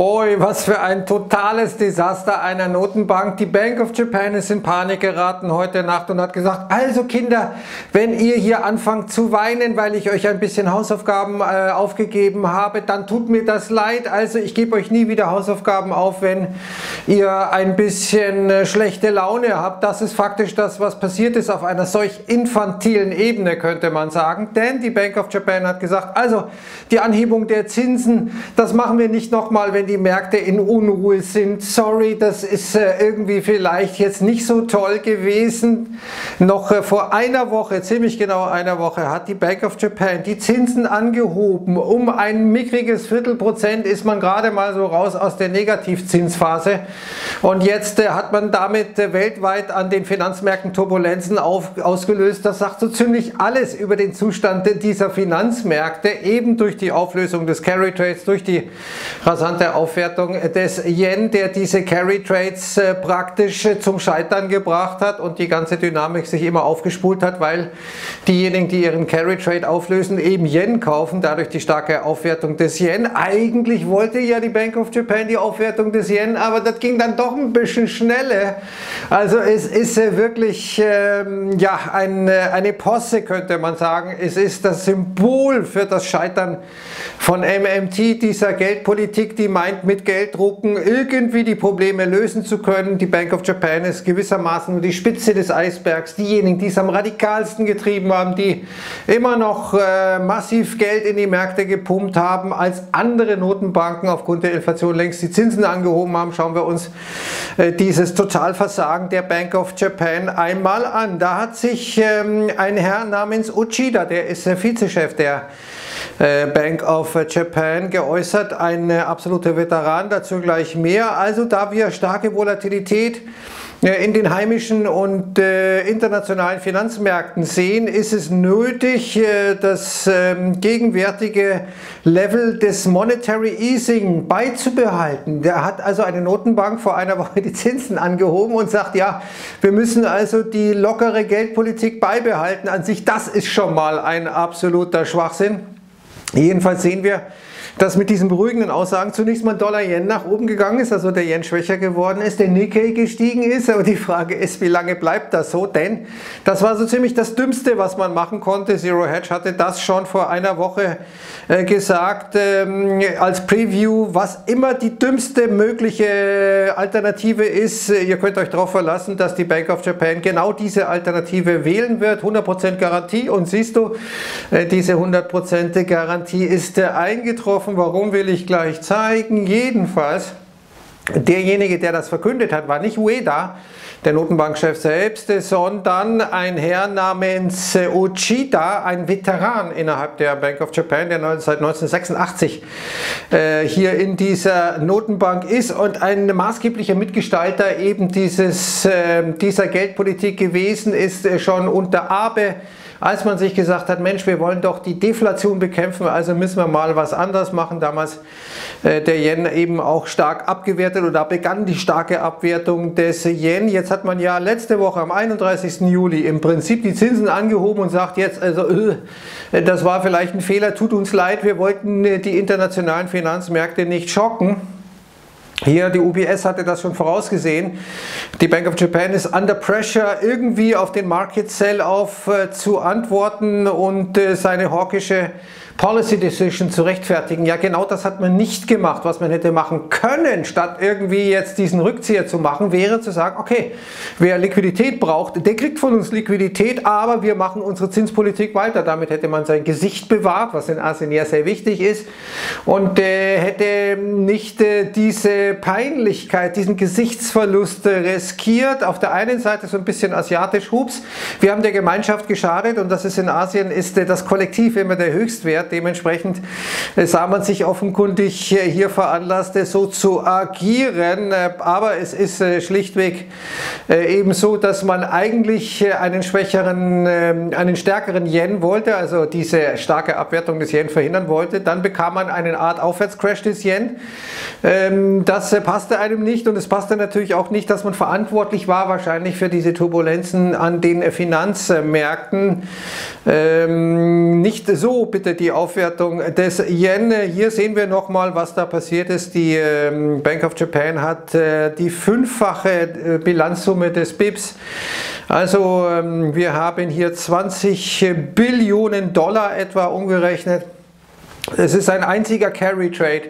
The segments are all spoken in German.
Boy, was für ein totales Desaster einer Notenbank. Die Bank of Japan ist in Panik geraten heute Nacht und hat gesagt, also Kinder, wenn ihr hier anfangt zu weinen, weil ich euch ein bisschen Hausaufgaben aufgegeben habe, dann tut mir das leid. Also ich gebe euch nie wieder Hausaufgaben auf, wenn ihr ein bisschen schlechte Laune habt. Das ist faktisch das, was passiert ist auf einer solch infantilen Ebene, könnte man sagen. Denn die Bank of Japan hat gesagt, also die Anhebung der Zinsen, das machen wir nicht nochmal, wenn die Märkte in Unruhe sind. Sorry, das ist irgendwie vielleicht jetzt nicht so toll gewesen. Noch vor einer Woche, ziemlich genau einer Woche, hat die Bank of Japan die Zinsen angehoben. Um ein mickriges Viertelprozent ist man gerade mal so raus aus der Negativzinsphase. Und jetzt hat man damit weltweit an den Finanzmärkten Turbulenzen ausgelöst. Das sagt so ziemlich alles über den Zustand dieser Finanzmärkte, eben durch die Auflösung des Carry Trades, durch die rasante Aufwertung des Yen, der diese Carry Trades praktisch zum Scheitern gebracht hat und die ganze Dynamik sich immer aufgespult hat, weil diejenigen, die ihren Carry Trade auflösen, eben Yen kaufen, dadurch die starke Aufwertung des Yen. Eigentlich wollte ja die Bank of Japan die Aufwertung des Yen, aber das ging dann doch ein bisschen schneller. Also es ist wirklich ja, eine Posse, könnte man sagen. Es ist das Symbol für das Scheitern von MMT, dieser Geldpolitik, die meint, mit Gelddrucken irgendwie die Probleme lösen zu können. Die Bank of Japan ist gewissermaßen nur die Spitze des Eisbergs. Diejenigen, die es am radikalsten getrieben haben, die immer noch massiv Geld in die Märkte gepumpt haben, als andere Notenbanken aufgrund der Inflation längst die Zinsen angehoben haben, schauen wir uns dieses Totalversagen der Bank of Japan einmal an. Da hat sich ein Herr namens Uchida, der ist Vizechef der Bank of Japan, geäußert, ein absoluter Veteran, dazu gleich mehr. Also da wir starke Volatilität in den heimischen und internationalen Finanzmärkten sehen, ist es nötig, das gegenwärtige Level des Monetary Easing beizubehalten. Da hat also eine Notenbank vor einer Woche die Zinsen angehoben und sagt, ja, wir müssen also die lockere Geldpolitik beibehalten. An sich, das ist schon mal ein absoluter Schwachsinn. Jedenfalls sehen wir, dass mit diesen beruhigenden Aussagen zunächst mal Dollar-Yen nach oben gegangen ist, also der Yen schwächer geworden ist, der Nikkei gestiegen ist, aber die Frage ist, wie lange bleibt das so, denn das war so ziemlich das Dümmste, was man machen konnte. Zero Hedge hatte das schon vor einer Woche gesagt, als Preview, was immer die dümmste mögliche Alternative ist. Ihr könnt euch darauf verlassen, dass die Bank of Japan genau diese Alternative wählen wird, 100% Garantie, und siehst du, diese 100% Garantie ist eingetroffen. Warum, will ich gleich zeigen. Jedenfalls, derjenige, der das verkündet hat, war nicht Ueda, der Notenbankchef selbst, sondern ein Herr namens Uchida, ein Veteran innerhalb der Bank of Japan, der seit 1986 hier in dieser Notenbank ist und ein maßgeblicher Mitgestalter eben dieser Geldpolitik gewesen ist, schon unter Abe, als man sich gesagt hat, Mensch, wir wollen doch die Deflation bekämpfen, also müssen wir mal was anders machen. Damals der Yen eben auch stark abgewertet, oder da begann die starke Abwertung des Yen. Jetzt hat man ja letzte Woche am 31. Juli im Prinzip die Zinsen angehoben und sagt jetzt, also das war vielleicht ein Fehler, tut uns leid, wir wollten die internationalen Finanzmärkte nicht schocken. Hier, die UBS hatte das schon vorausgesehen. Die Bank of Japan ist under pressure, irgendwie auf den Market Sell-Off zu antworten und seine hawkische Policy Decision zu rechtfertigen. Ja, genau das hat man nicht gemacht. Was man hätte machen können, statt irgendwie jetzt diesen Rückzieher zu machen, wäre zu sagen, okay, wer Liquidität braucht, der kriegt von uns Liquidität, aber wir machen unsere Zinspolitik weiter. Damit hätte man sein Gesicht bewahrt, was in Asien ja sehr wichtig ist, und hätte nicht diese Peinlichkeit, diesen Gesichtsverlust riskiert. Auf der einen Seite so ein bisschen asiatisch, hups, wir haben der Gemeinschaft geschadet, und das ist in Asien, ist das Kollektiv immer der Höchstwert. Dementsprechend sah man sich offenkundig hier veranlasst, so zu agieren, aber es ist schlichtweg eben so, dass man eigentlich einen stärkeren Yen wollte, also diese starke Abwertung des Yen verhindern wollte. Dann bekam man eine Art Aufwärtscrash des Yen. Das passte einem nicht, und es passte natürlich auch nicht, dass man verantwortlich war wahrscheinlich für diese Turbulenzen an den Finanzmärkten. Nicht so bitte die Aufmerksamkeit Aufwertung des Yen. Hier sehen wir nochmal, was da passiert ist. Die Bank of Japan hat die fünffache Bilanzsumme des BIPs. Also wir haben hier 20 Billionen Dollar etwa umgerechnet. Es ist ein einziger Carry Trade,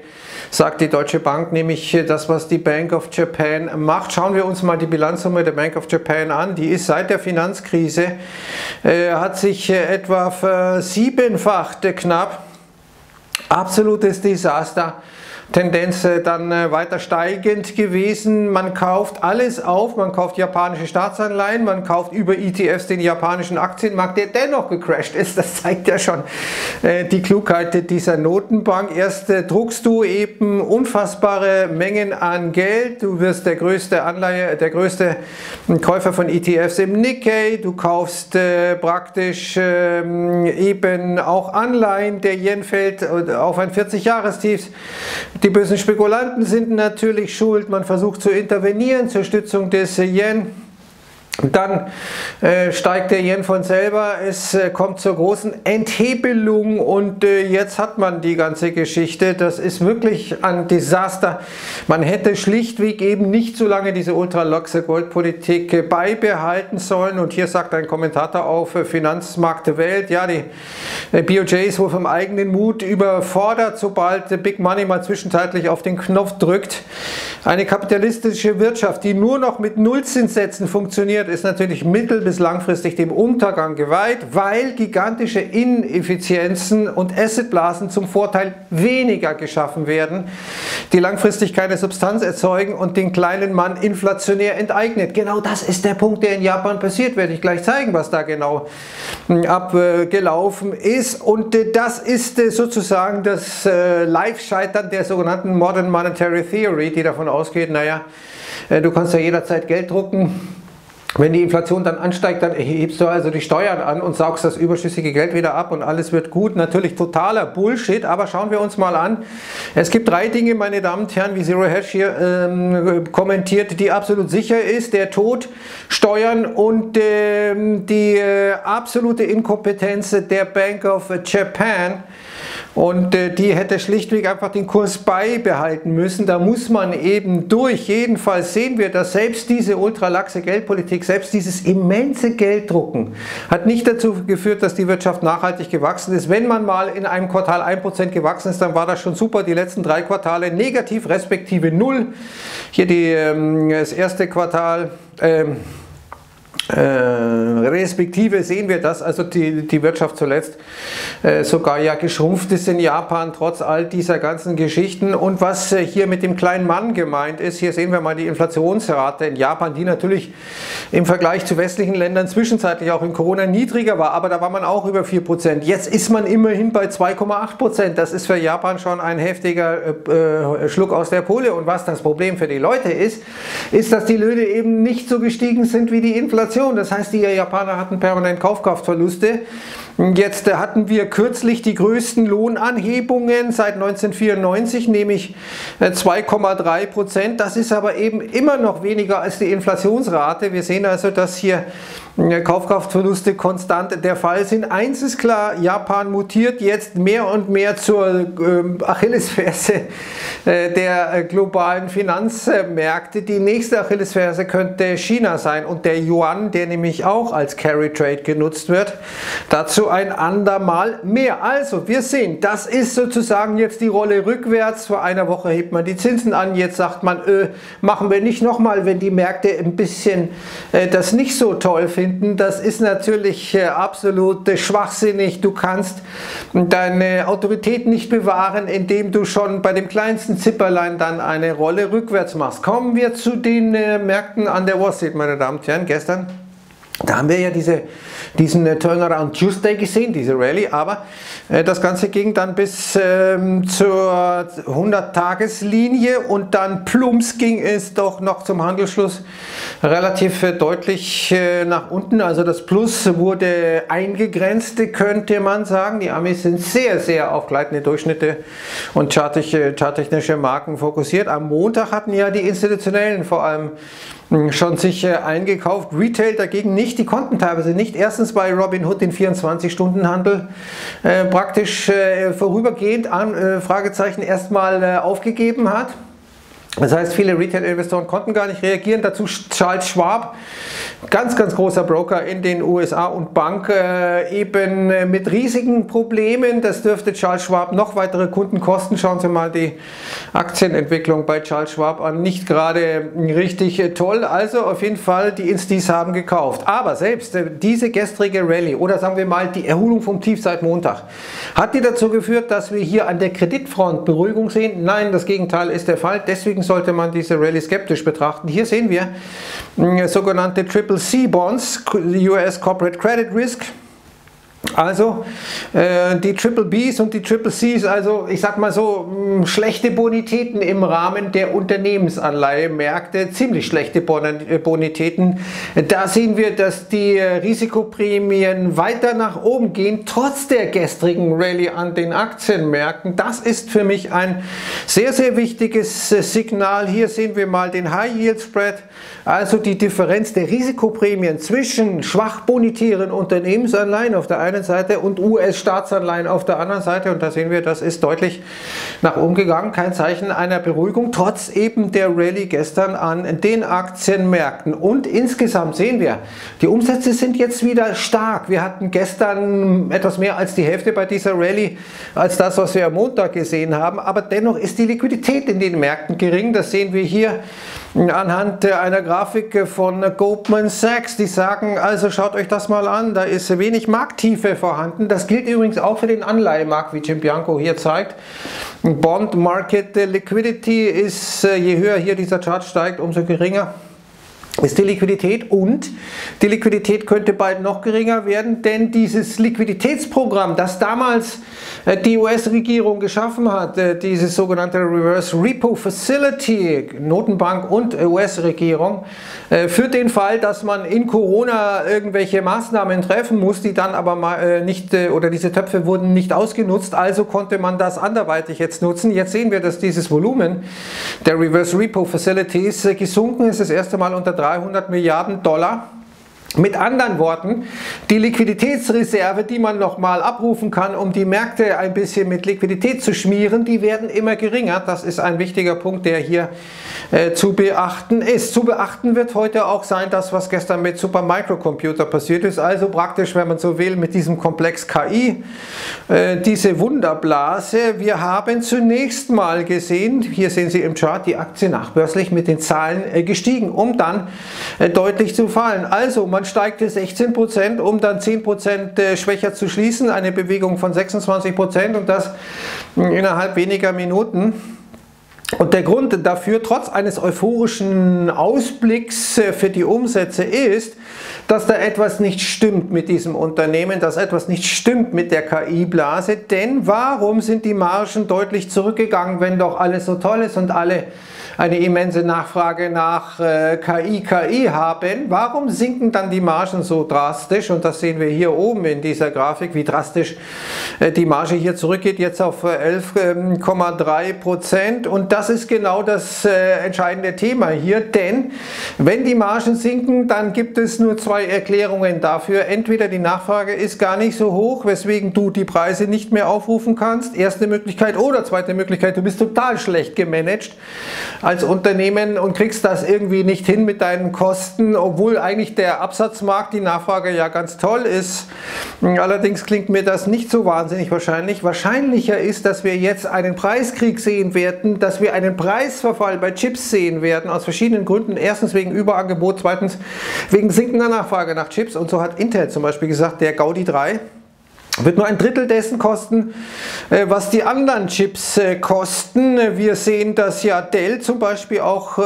sagt die Deutsche Bank, nämlich das, was die Bank of Japan macht. Schauen wir uns mal die Bilanzsumme der Bank of Japan an. Die ist seit der Finanzkrise, hat sich etwa versiebenfacht knapp. Absolutes Desaster. Tendenz dann weiter steigend gewesen. Man kauft alles auf, man kauft japanische Staatsanleihen, man kauft über ETFs den japanischen Aktienmarkt, der dennoch gecrasht ist. Das zeigt ja schon die Klugheit dieser Notenbank. Erst druckst du eben unfassbare Mengen an Geld, du wirst der größte Anleihe, der größte Käufer von ETFs im Nikkei, du kaufst praktisch eben auch Anleihen, der Yen fällt auf ein 40-Jahrestief. Die bösen Spekulanten sind natürlich schuld, man versucht zu intervenieren zur Stützung des Yen. Dann steigt der Yen von selber, es kommt zur großen Enthebelung und jetzt hat man die ganze Geschichte. Das ist wirklich ein Desaster. Man hätte schlichtweg eben nicht so lange diese ultraloxe Goldpolitik beibehalten sollen. Und hier sagt ein Kommentator auf Finanzmarkt Welt, ja, die BOJ ist wohl vom eigenen Mut überfordert, sobald Big Money mal zwischenzeitlich auf den Knopf drückt. Eine kapitalistische Wirtschaft, die nur noch mit Nullzinssätzen funktioniert, ist natürlich mittel- bis langfristig dem Untergang geweiht, weil gigantische Ineffizienzen und Assetblasen zum Vorteil weniger geschaffen werden, die langfristig keine Substanz erzeugen und den kleinen Mann inflationär enteignet. Genau das ist der Punkt, der in Japan passiert. Werde ich gleich zeigen, was da genau abgelaufen ist. Und das ist sozusagen das Live-Scheitern der sogenannten Modern Monetary Theory, die davon ausgeht, naja, du kannst ja jederzeit Geld drucken. Wenn die Inflation dann ansteigt, dann hebst du also die Steuern an und saugst das überschüssige Geld wieder ab und alles wird gut. Natürlich totaler Bullshit, aber schauen wir uns mal an. Es gibt drei Dinge, meine Damen und Herren, wie ZeroHash hier kommentiert, die absolut sicher ist. Der Tod, Steuern und die absolute Inkompetenz der Bank of Japan. Und die hätte schlichtweg einfach den Kurs beibehalten müssen. Da muss man eben durch. Jedenfalls sehen wir, dass selbst diese ultralaxe Geldpolitik, selbst dieses immense Gelddrucken hat nicht dazu geführt, dass die Wirtschaft nachhaltig gewachsen ist. Wenn man mal in einem Quartal 1% gewachsen ist, dann war das schon super. Die letzten drei Quartale negativ, respektive 0. Hier das erste Quartal... respektive sehen wir, dass also die Wirtschaft zuletzt sogar ja geschrumpft ist in Japan, trotz all dieser ganzen Geschichten. Und was hier mit dem kleinen Mann gemeint ist, hier sehen wir mal die Inflationsrate in Japan, die natürlich im Vergleich zu westlichen Ländern zwischenzeitlich auch in Corona niedriger war, aber da war man auch über 4%. Jetzt ist man immerhin bei 2,8%. Das ist für Japan schon ein heftiger Schluck aus der Pulle. Und was das Problem für die Leute ist, ist, dass die Löhne eben nicht so gestiegen sind wie die Inflation. Das heißt, die Japaner hatten permanent Kaufkraftverluste. Jetzt hatten wir kürzlich die größten Lohnanhebungen seit 1994, nämlich 2,3%. Das ist aber eben immer noch weniger als die Inflationsrate. Wir sehen also, dass hier Kaufkraftverluste konstant der Fall sind. Eins ist klar, Japan mutiert jetzt mehr und mehr zur Achillesferse der globalen Finanzmärkte. Die nächste Achillesferse könnte China sein und der Yuan, der nämlich auch als Carry Trade genutzt wird. Dazu ein andermal mehr. Also, wir sehen, das ist sozusagen jetzt die Rolle rückwärts. Vor einer Woche hebt man die Zinsen an, jetzt sagt man, machen wir nicht nochmal, wenn die Märkte ein bisschen das nicht so toll finden. Das ist natürlich absolut schwachsinnig. Du kannst deine Autorität nicht bewahren, indem du schon bei dem kleinsten Zipperlein dann eine Rolle rückwärts machst. Kommen wir zu den Märkten an der Wall Street, meine Damen und Herren. Gestern, da haben wir ja diesen Turnaround Tuesday gesehen, diese Rallye, aber das Ganze ging dann bis zur 100-Tageslinie und dann plumps ging es doch noch zum Handelsschluss relativ deutlich nach unten. Also das Plus wurde eingegrenzt, könnte man sagen. Die Amis sind sehr, sehr auf gleitende Durchschnitte und charttechnische Marken fokussiert. Am Montag hatten ja die Institutionellen vor allem schon sich eingekauft, Retail dagegen nicht. nicht, die konnten teilweise nicht. Erstens bei Robin Hood den 24-Stunden-Handel vorübergehend Fragezeichen erstmal aufgegeben hat. Das heißt, viele Retail-Investoren konnten gar nicht reagieren. Dazu Charles Schwab, ganz, ganz großer Broker in den USA und Bank, eben mit riesigen Problemen. Das dürfte Charles Schwab noch weitere Kunden kosten. Schauen Sie mal die Aktienentwicklung bei Charles Schwab an. Nicht gerade richtig toll. Also auf jeden Fall, die Instis haben gekauft. Aber selbst diese gestrige Rallye oder sagen wir mal die Erholung vom Tief seit Montag, hat die dazu geführt, dass wir hier an der Kreditfront Beruhigung sehen? Nein, das Gegenteil ist der Fall. Deswegen sollte man diese Rallye skeptisch betrachten. Hier sehen wir sogenannte CCC-Bonds, US Corporate Credit Risk. Also die BBBs und die CCCs, also ich sag mal so schlechte Bonitäten im Rahmen der Unternehmensanleihemärkte, ziemlich schlechte Bonitäten. Da sehen wir, dass die Risikoprämien weiter nach oben gehen, trotz der gestrigen Rallye an den Aktienmärkten. Das ist für mich ein sehr, sehr wichtiges Signal. Hier sehen wir mal den High Yield Spread, also die Differenz der Risikoprämien zwischen schwach bonitären Unternehmensanleihen auf der einen Seite und US-Staatsanleihen auf der anderen Seite, und da sehen wir, das ist deutlich nach oben gegangen. Kein Zeichen einer Beruhigung, trotz eben der Rallye gestern an den Aktienmärkten. Und insgesamt sehen wir, die Umsätze sind jetzt wieder stark. Wir hatten gestern etwas mehr als die Hälfte bei dieser Rallye als das, was wir am Montag gesehen haben, aber dennoch ist die Liquidität in den Märkten gering. Das sehen wir hier anhand einer Grafik von Goldman Sachs. Die sagen, also schaut euch das mal an, da ist wenig Markttiefe vorhanden. Das gilt übrigens auch für den Anleihemarkt, wie Jim Bianco hier zeigt. Bond Market Liquidity ist, je höher hier dieser Chart steigt, umso geringer ist die Liquidität, und die Liquidität könnte bald noch geringer werden, denn dieses Liquiditätsprogramm, das damals die US-Regierung geschaffen hat, dieses sogenannte Reverse Repo Facility, Notenbank und US-Regierung, für den Fall, dass man in Corona irgendwelche Maßnahmen treffen muss, die dann aber mal nicht, oder diese Töpfe wurden nicht ausgenutzt, also konnte man das anderweitig jetzt nutzen. Jetzt sehen wir, dass dieses Volumen der Reverse Repo Facilities gesunken ist, das erste Mal unter 300 Milliarden Dollar. Mit anderen Worten, die Liquiditätsreserve, die man nochmal abrufen kann, um die Märkte ein bisschen mit Liquidität zu schmieren, die werden immer geringer. Das ist ein wichtiger Punkt, der hier zu beachten ist. Zu beachten wird heute auch sein, das, was gestern mit Super Micro Computer passiert ist. Also praktisch, wenn man so will, mit diesem Komplex KI, diese Wunderblase. Wir haben zunächst mal gesehen, hier sehen Sie im Chart, die Aktie nachbörslich mit den Zahlen gestiegen, um dann deutlich zu fallen. Also man steigte 16%, um dann 10% schwächer zu schließen, eine Bewegung von 26%, und das innerhalb weniger Minuten. Und der Grund dafür, trotz eines euphorischen Ausblicks für die Umsätze, ist, dass da etwas nicht stimmt mit diesem Unternehmen, dass etwas nicht stimmt mit der KI-Blase. Denn warum sind die Margen deutlich zurückgegangen, wenn doch alles so toll ist und alle eine immense Nachfrage nach KI haben? Warum sinken dann die Margen so drastisch? Und das sehen wir hier oben in dieser Grafik, wie drastisch die Marge hier zurückgeht, jetzt auf 11,3%. Und das ist genau das entscheidende Thema hier, denn wenn die Margen sinken, dann gibt es nur zwei Erklärungen dafür. Entweder die Nachfrage ist gar nicht so hoch, weswegen du die Preise nicht mehr aufrufen kannst, erste Möglichkeit, oder zweite Möglichkeit, du bist total schlecht gemanagt als Unternehmen und kriegst das irgendwie nicht hin mit deinen Kosten, obwohl eigentlich der Absatzmarkt, die Nachfrage ja ganz toll ist. Allerdings klingt mir das nicht so wahnsinnig wahrscheinlich. Wahrscheinlicher ist, dass wir jetzt einen Preiskrieg sehen werden, dass wir einen Preisverfall bei Chips sehen werden, aus verschiedenen Gründen. Erstens wegen Überangebot, zweitens wegen sinkender Nachfrage nach Chips. Und so hat Intel zum Beispiel gesagt, der Gaudi 3 wird nur ein Drittel dessen kosten, was die anderen Chips kosten. Wir sehen, dass ja Dell zum Beispiel auch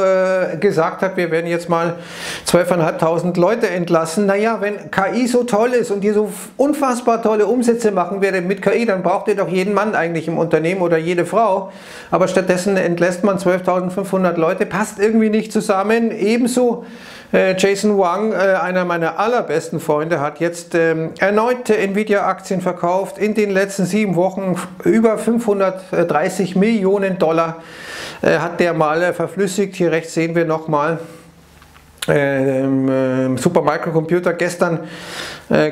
gesagt hat, wir werden jetzt mal 12.500 Leute entlassen. Naja, wenn KI so toll ist und ihr so unfassbar tolle Umsätze machen werdet mit KI, dann braucht ihr doch jeden Mann eigentlich im Unternehmen oder jede Frau. Aber stattdessen entlässt man 12.500 Leute, passt irgendwie nicht zusammen. Ebenso Jason Wang, einer meiner allerbesten Freunde, hat jetzt erneut Nvidia-Aktien verkauft. In den letzten 7 Wochen über 530 Millionen Dollar hat der mal verflüssigt. Hier rechts sehen wir nochmal Super Micro Computer gestern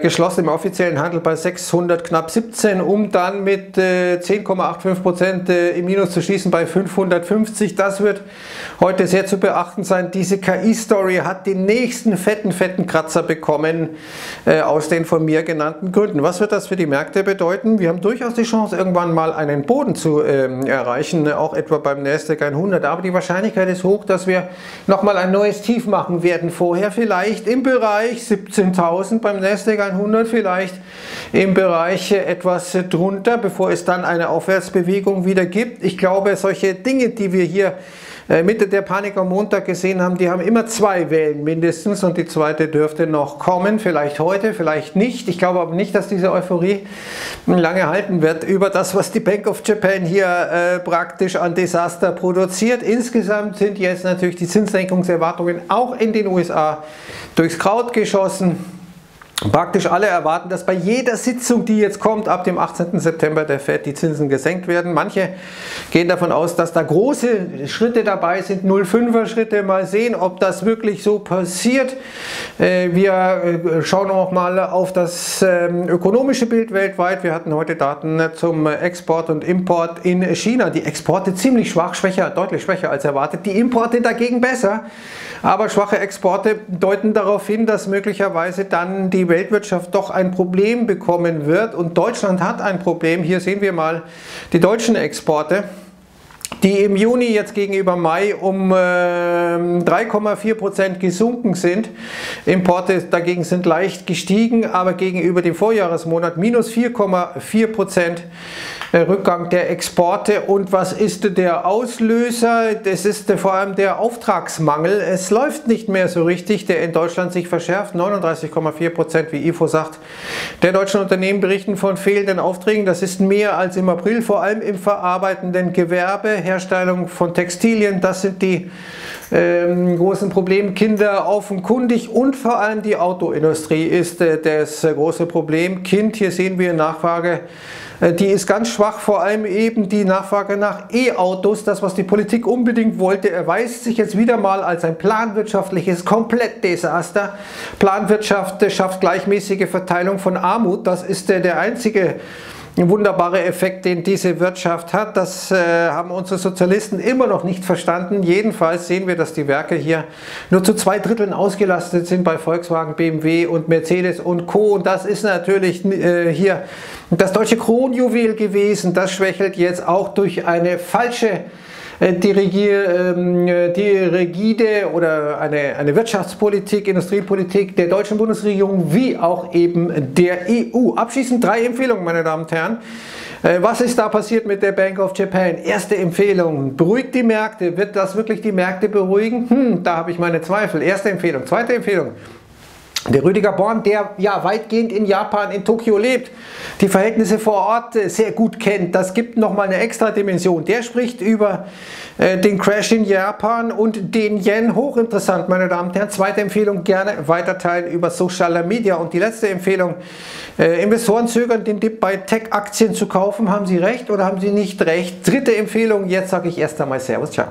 geschlossen im offiziellen Handel bei 600 knapp 17, um dann mit 10,85% im Minus zu schließen bei 550. Das wird heute sehr zu beachten sein. Diese KI-Story hat den nächsten fetten Kratzer bekommen aus den von mir genannten Gründen. Was wird das für die Märkte bedeuten? Wir haben durchaus die Chance, irgendwann mal einen Boden zu erreichen, auch etwa beim Nasdaq 100. Aber die Wahrscheinlichkeit ist hoch, dass wir nochmal ein neues Tief machen werden, vorher vielleicht im Bereich 17.000 beim Nasdaq 100, vielleicht im Bereich etwas drunter, bevor es dann eine Aufwärtsbewegung wieder gibt. Ich glaube, solche Dinge, die wir hier Mitte der Panik am Montag gesehen haben, die haben immer zwei Wellen mindestens und die zweite dürfte noch kommen, vielleicht heute, vielleicht nicht. Ich glaube aber nicht, dass diese Euphorie lange halten wird über das, was die Bank of Japan hier praktisch an Desaster produziert. Insgesamt sind jetzt natürlich die Zinssenkungserwartungen auch in den USA durchs Kraut geschossen. Praktisch alle erwarten, dass bei jeder Sitzung, die jetzt kommt, ab dem 18. September der FED die Zinsen gesenkt werden. Manche gehen davon aus, dass da große Schritte dabei sind, 0,5er Schritte. Mal sehen, ob das wirklich so passiert. Wir schauen auch mal auf das ökonomische Bild weltweit. Wir hatten heute Daten zum Export und Import in China. Die Exporte ziemlich schwach, deutlich schwächer als erwartet. Die Importe dagegen besser. Aber schwache Exporte deuten darauf hin, dass möglicherweise dann die Weltwirtschaft doch ein Problem bekommen wird, und Deutschland hat ein Problem. Hier sehen wir mal die deutschen Exporte, die im Juni jetzt gegenüber Mai um 3,4% gesunken sind. Importe dagegen sind leicht gestiegen, aber gegenüber dem Vorjahresmonat minus 4,4% Rückgang der Exporte. Und was ist der Auslöser? Das ist vor allem der Auftragsmangel. Es läuft nicht mehr so richtig, der in Deutschland sich verschärft. 39,4%, wie Ifo sagt, der deutschen Unternehmen berichten von fehlenden Aufträgen. Das ist mehr als im April, vor allem im verarbeitenden Gewerbe. Herstellung von Textilien, das sind die großen Problem. Kinder offenkundig, und vor allem die Autoindustrie ist das große Problem. Hier sehen wir Nachfrage, die ist ganz schwach, vor allem eben die Nachfrage nach E-Autos, das, was die Politik unbedingt wollte, erweist sich jetzt wieder mal als ein planwirtschaftliches Komplettdesaster. Planwirtschaft schafft gleichmäßige Verteilung von Armut, das ist der einzige wunderbare Effekt, den diese Wirtschaft hat. Das haben unsere Sozialisten immer noch nicht verstanden. Jedenfalls sehen wir, dass die Werke hier nur zu 2/3 ausgelastet sind bei Volkswagen, BMW und Mercedes und Co. Und das ist natürlich hier das deutsche Kronjuwel gewesen. Das schwächelt jetzt auch durch eine falsche die rigide oder eine Wirtschaftspolitik, Industriepolitik der deutschen Bundesregierung wie auch eben der EU. Abschließend 3 Empfehlungen, meine Damen und Herren. Was ist da passiert mit der Bank of Japan? Erste Empfehlung, beruhigt die Märkte. Wird das wirklich die Märkte beruhigen? Da habe ich meine Zweifel. Erste Empfehlung. Zweite Empfehlung. Der Rüdiger Born, der ja weitgehend in Japan, in Tokio lebt, die Verhältnisse vor Ort sehr gut kennt, das gibt nochmal eine extra Dimension. Der spricht über den Crash in Japan und den Yen. Hochinteressant, meine Damen und Herren. Zweite Empfehlung, gerne weiterteilen über Social Media. Und die letzte Empfehlung, Investoren zögern, den Dip bei Tech-Aktien zu kaufen. Haben sie recht oder haben sie nicht recht? Dritte Empfehlung, jetzt sage ich erst einmal Servus, ciao.